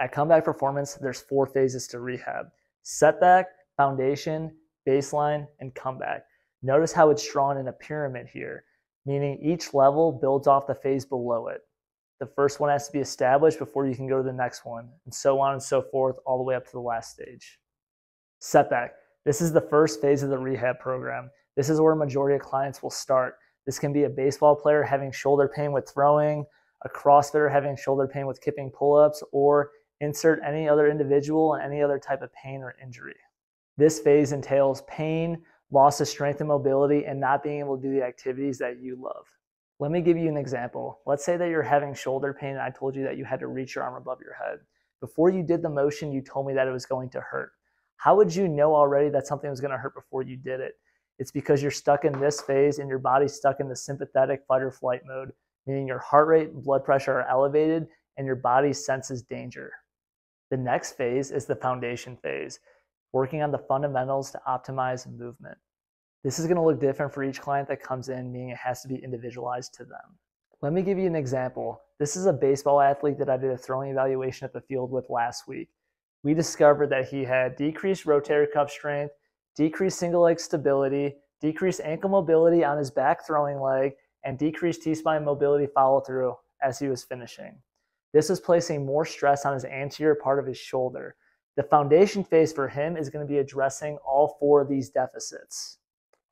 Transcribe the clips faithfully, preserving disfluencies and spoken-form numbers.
At Comeback Performance, there's four phases to rehab: setback, foundation, baseline, and comeback. Notice how it's drawn in a pyramid here, meaning each level builds off the phase below it. The first one has to be established before you can go to the next one, and so on and so forth, all the way up to the last stage. Setback. This is the first phase of the rehab program. This is where a majority of clients will start. This can be a baseball player having shoulder pain with throwing, a CrossFitter having shoulder pain with kipping pull-ups, or insert any other individual and any other type of pain or injury. This phase entails pain, loss of strength and mobility, and not being able to do the activities that you love. Let me give you an example. Let's say that you're having shoulder pain and I told you that you had to reach your arm above your head. Before you did the motion, you told me that it was going to hurt. How would you know already that something was going to hurt before you did it? It's because you're stuck in this phase and your body's stuck in the sympathetic fight or flight mode, meaning your heart rate and blood pressure are elevated and your body senses danger. The next phase is the foundation phase, working on the fundamentals to optimize movement. This is going to look different for each client that comes in, meaning it has to be individualized to them. Let me give you an example. This is a baseball athlete that I did a throwing evaluation at the field with last week. We discovered that he had decreased rotator cuff strength, decreased single leg stability, decreased ankle mobility on his back throwing leg, and decreased T-spine mobility follow through as he was finishing. This was placing more stress on his anterior part of his shoulder. The foundation phase for him is going to be addressing all four of these deficits.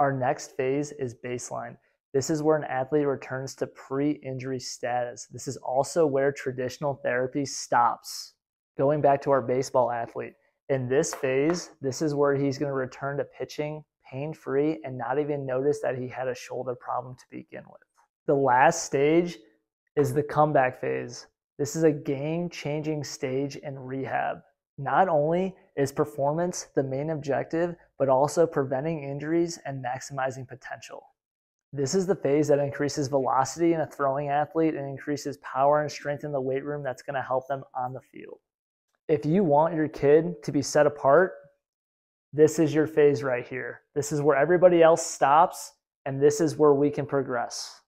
Our next phase is baseline. This is where an athlete returns to pre-injury status. This is also where traditional therapy stops. Going back to our baseball athlete, in this phase, this is where he's going to return to pitching pain-free and not even notice that he had a shoulder problem to begin with. The last stage is the comeback phase. This is a game-changing stage in rehab. Not only is performance the main objective, but also preventing injuries and maximizing potential. This is the phase that increases velocity in a throwing athlete and increases power and strength in the weight room that's going to help them on the field. If you want your kid to be set apart, this is your phase right here. This is where everybody else stops, and this is where we can progress.